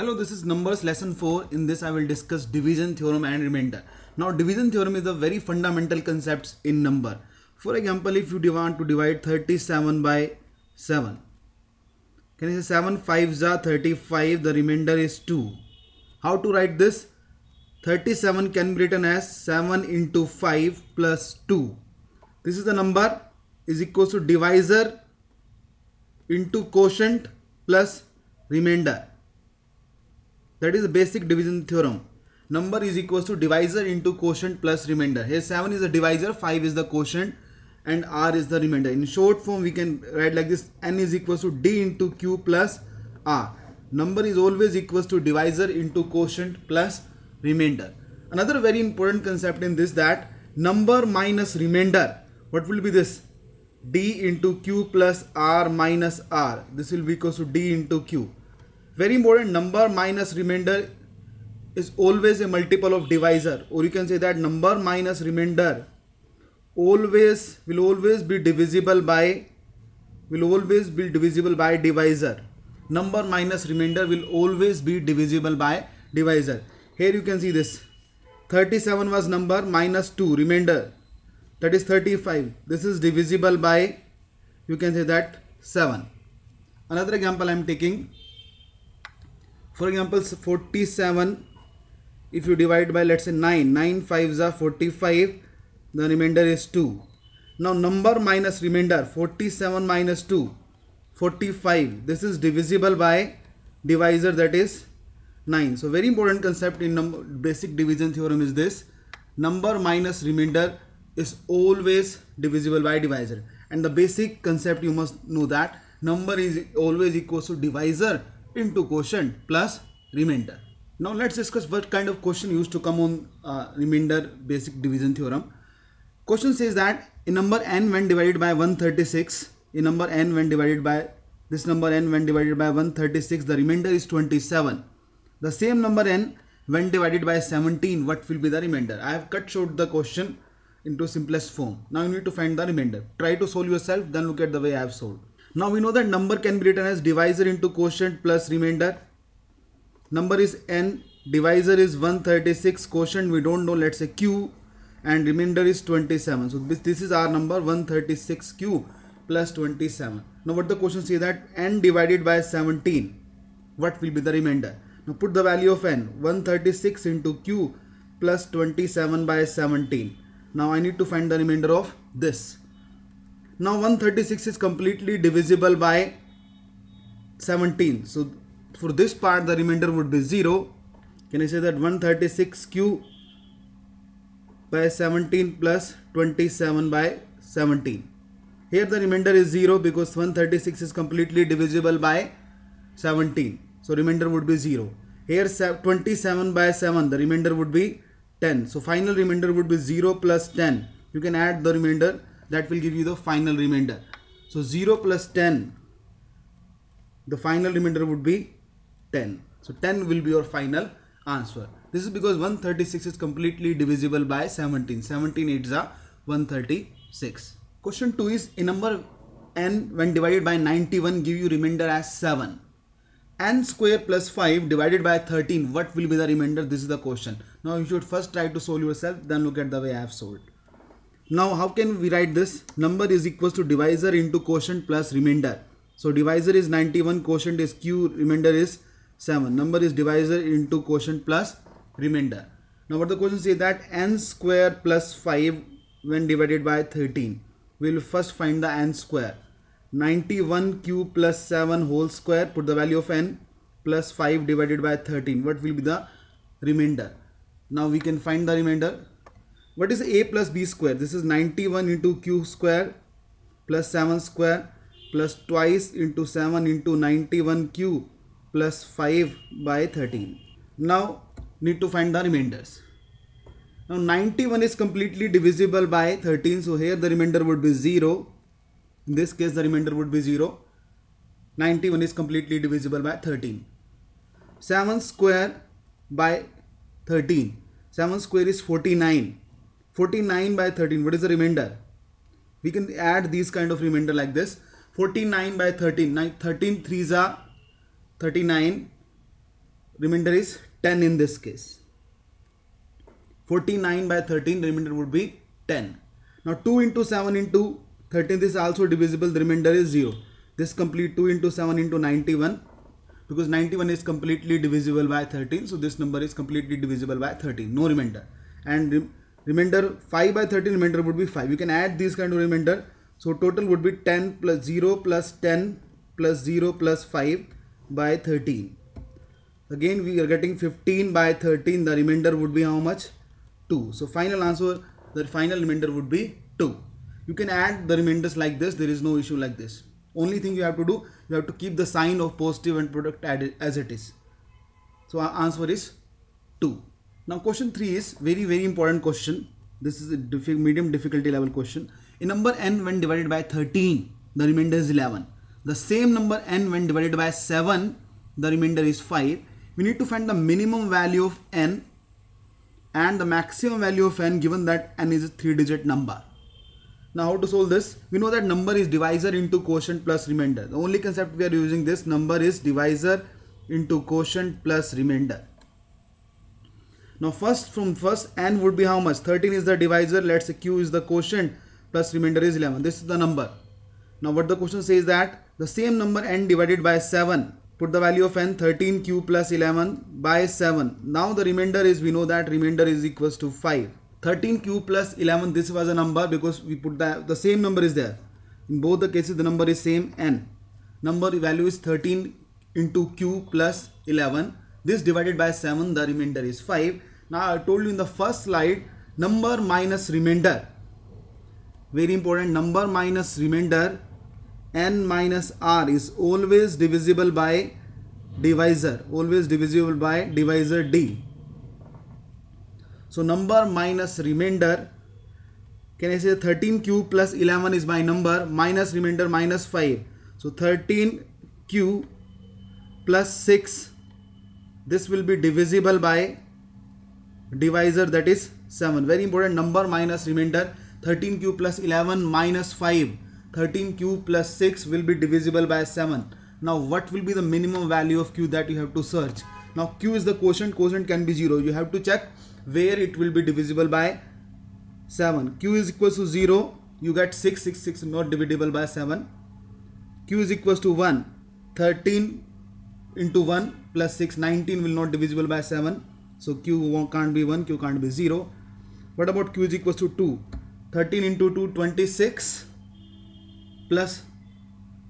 Hello, this is numbers lesson 4. In this I will discuss division theorem and remainder. Now division theorem is a very fundamental concept in number. For example, if you want to divide 37 by 7. Can you say 7 5s are 35, the remainder is 2. How to write this? 37 can be written as 7 into 5 plus 2. This is the number is equal to divisor into quotient plus remainder. That is the basic division theorem. Number is equals to divisor into quotient plus remainder. Here 7 is the divisor, 5 is the quotient and r is the remainder. In short form we can write like this: n is equals to d into q plus r. Number is always equals to divisor into quotient plus remainder. Another very important concept in this, that number minus remainder, what will be this? D into q plus r minus r. This will be equals to d into q. Very important, number minus remainder is always a multiple of divisor, or you can say that number minus remainder will always be divisible by divisor. Number minus remainder will always be divisible by divisor. Here you can see this, 37 was number, minus 2 remainder, that is 35. This is divisible by, you can say that, 7. Another example I am taking. For example, 47, if you divide by, let's say, 9, 9 5s are 45, the remainder is 2. Now number minus remainder, 47 minus 2, 45, this is divisible by divisor, that is 9. So very important concept in basic division theorem is this: number minus remainder is always divisible by divisor. And the basic concept you must know, that number is always equals to divisor into quotient plus remainder. Now let's discuss what kind of question used to come on remainder basic division theorem. Question says that a number n when divided by 136, the remainder is 27. The same number n when divided by 17, what will be the remainder? I have cut short the question into simplest form. Now you need to find the remainder. Try to solve yourself, then look at the way I have solved. Now we know that number can be written as divisor into quotient plus remainder. Number is n, divisor is 136, quotient we don't know, let's say q, and remainder is 27. So this is our number, 136q plus 27. Now what the question says, that n divided by 17, what will be the remainder? Now put the value of n, 136 into q plus 27 by 17. Now I need to find the remainder of this. Now 136 is completely divisible by 17. So for this part the remainder would be 0. Can I say that 136q by 17 plus 27 by 17. Here the remainder is 0 because 136 is completely divisible by 17. So remainder would be 0. Here 27 by 7, the remainder would be 10. So final remainder would be 0 plus 10. You can add the remainder. That will give you the final remainder. So 0 plus 10, the final remainder would be 10. So 10 will be your final answer. This is because 136 is completely divisible by 17. 17 8s are 136. Question 2 is, a number n when divided by 91 give you remainder as 7. N square plus 5 divided by 13, what will be the remainder? This is the question. Now you should first try to solve yourself, then look at the way I have solved. Now how can we write this? Number is equals to divisor into quotient plus remainder. So divisor is 91, quotient is q, remainder is 7. Number is divisor into quotient plus remainder. Now what the question says, that n square plus 5 when divided by 13. We will first find the n square. 91q plus 7 whole square, put the value of n, plus 5 divided by 13. What will be the remainder? Now we can find the remainder. What is a plus b square? This is 91 into q square plus 7 square plus twice into 7 into 91q plus 5 by 13. Now need to find the remainders. Now 91 is completely divisible by 13. So here the remainder would be 0. In this case the remainder would be 0. 91 is completely divisible by 13. 7 square by 13. 7 square is 49. 49 by 13, what is the remainder? We can add these kind of remainder like this. 49 by 13, 13 3s are 39, remainder is 10 in this case. 49 by 13, the remainder would be 10. Now 2 into 7 into 13, this is also divisible, the remainder is 0. This complete 2 into 7 into 91, because 91 is completely divisible by 13. So this number is completely divisible by 13, no remainder. And remainder 5 by 13, remainder would be 5. You can add these kind of remainder. So total would be 10 plus 0 plus 10 plus 0 plus 5 by 13. Again we are getting 15 by 13. The remainder would be how much? 2. So final answer, the final remainder would be 2. You can add the remainders like this. There is no issue like this. Only thing you have to do, you have to keep the sign of positive and product added as it is. So our answer is 2. Now question 3 is very, very important question. This is a medium difficulty level question. A number n when divided by 13, the remainder is 11. The same number n when divided by 7, the remainder is 5. We need to find the minimum value of n and the maximum value of n, given that n is a 3-digit number. Now how to solve this? We know that number is divisor into quotient plus remainder. The only concept we are using this, number is divisor into quotient plus remainder. Now first n would be how much? 13 is the divisor, let's say q is the quotient, plus remainder is 11. This is the number. Now what the question says, that the same number n divided by 7, put the value of n, 13q plus 11 by 7. Now the remainder is, we know that remainder is equals to 5. 13q plus 11, this was a number because we put the same number is there. In both the cases the number is same n. Number value is 13 into q plus 11. This divided by 7, the remainder is 5. Now I told you in the first slide, number minus remainder. Very important, number minus remainder, n minus r, is always divisible by divisor, d. So number minus remainder, can I say 13q plus 11 is my number, minus remainder minus 5. So 13q plus 6, this will be divisible by divisor, that is 7. Very important, number minus remainder. 13q plus 11 minus 5, 13q plus 6 will be divisible by 7. Now what will be the minimum value of q, that you have to search. Now q is the quotient, quotient can be 0. You have to check where it will be divisible by 7. Q is equals to 0, you get 6, 6, 6 not divisible by 7. Q is equals to 1, 13 into 1 plus 6, 19 will not divisible by 7. So q can't be 1, q can't be 0. What about q is equals to 2? 13 into 2, 26 plus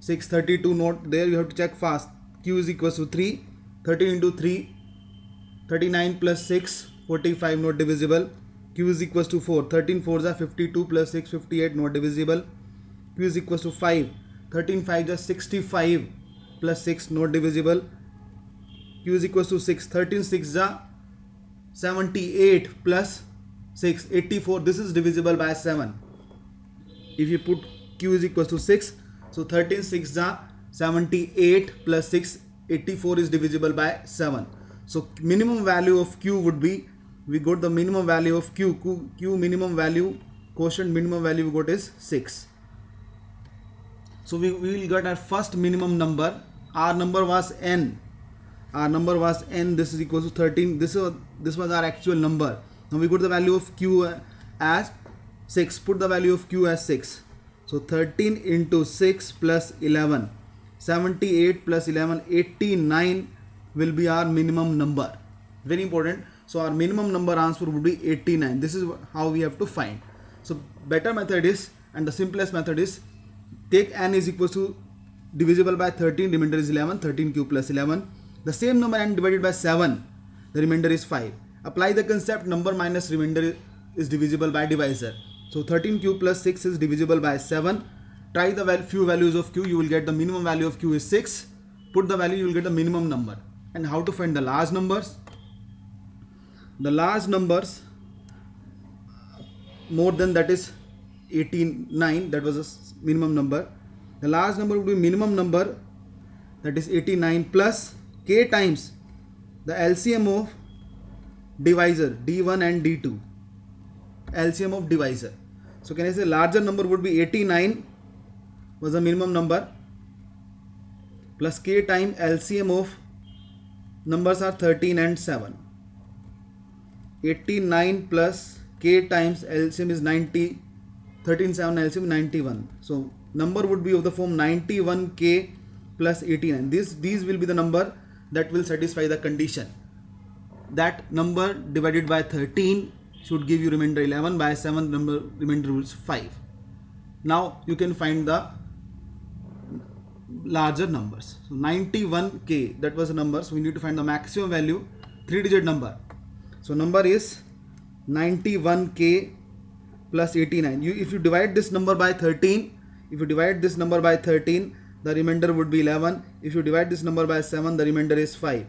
6, 32, not there, you have to check fast. Q is equals to 3, 13 into 3, 39 plus 6, 45, not divisible. Q is equals to 4, 13 4s are 52 plus 6, 58, not divisible. Q is equals to 5, 13 5s are 65 plus 6, not divisible. Q is equals to 6, 13 6s are 78 plus 6, 84, this is divisible by 7. If you put q is equals to 6, so 13 6 are 78 plus 6, 84 is divisible by 7. So minimum value of q would be, we got the minimum value of q, q minimum value, quotient minimum value we got is 6. So we will get our first minimum number. Our number was n, this is equals to 13, this was our actual number. Now we got the value of q as 6, put the value of q as 6. So 13 into 6 plus 11, 78 plus 11, 89 will be our minimum number. Very important. So our minimum number answer would be 89. This is how we have to find. So better method is, and the simplest method is, take n is equals to divisible by 13, remainder is 11, 13q plus 11. The same number n divided by 7, the remainder is 5. Apply the concept number minus remainder is divisible by divisor. So 13q plus 6 is divisible by 7. Try the few values of q, you will get the minimum value of q is 6. Put the value, you will get the minimum number. And how to find the large numbers? The large numbers more than, that is 89, that was a minimum number. The large number would be minimum number, that is 89, plus k times the LCM of divisor, d1 and d2, LCM of divisor. So can I say larger number would be 89 was the minimum number, plus k time LCM of numbers are 13 and 7. 89 plus k times LCM is 90. 13, 7 LCM 91. So number would be of the form 91k plus 89. These will be the number that will satisfy the condition. That number divided by 13 should give you remainder 11, by 7 number remainder is 5. Now you can find the larger numbers. So 91k, that was the number. So we need to find the maximum value, 3-digit number. So number is 91k plus 89. If you divide this number by 13, the remainder would be 11. If you divide this number by 7, the remainder is 5.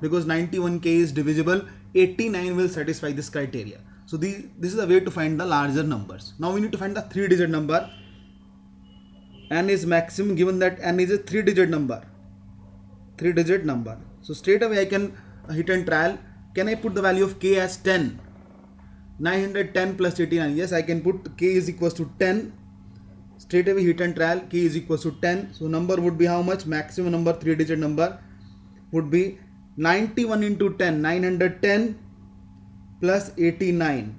Because 91k is divisible, 89 will satisfy this criteria. So this is a way to find the larger numbers. Now we need to find the 3-digit number. N is maximum, given that n is a 3-digit number. So straight away I can hit and trial. Can I put the value of k as 10? 910 plus 89. Yes, I can put k is equals to 10. Straight away hit and trial. K is equals to 10. So number would be how much? Maximum number, 3-digit number would be 91 into 10, 910 plus 89.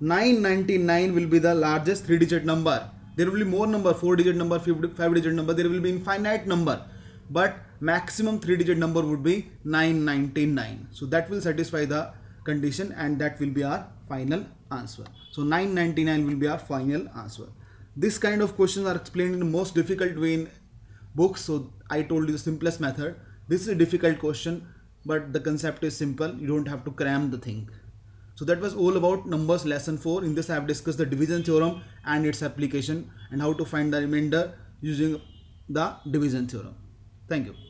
999 will be the largest 3-digit number. There will be more number, 4-digit number, 5-digit number. There will be infinite number, but maximum 3-digit number would be 999. So that will satisfy the condition and that will be our final answer. So 999 will be our final answer. This kind of questions are explained in the most difficult way in books. So I told you the simplest method. This is a difficult question, but the concept is simple. You don't have to cram the thing. So that was all about numbers lesson 4. In this I have discussed the division theorem and its application and how to find the remainder using the division theorem. Thank you.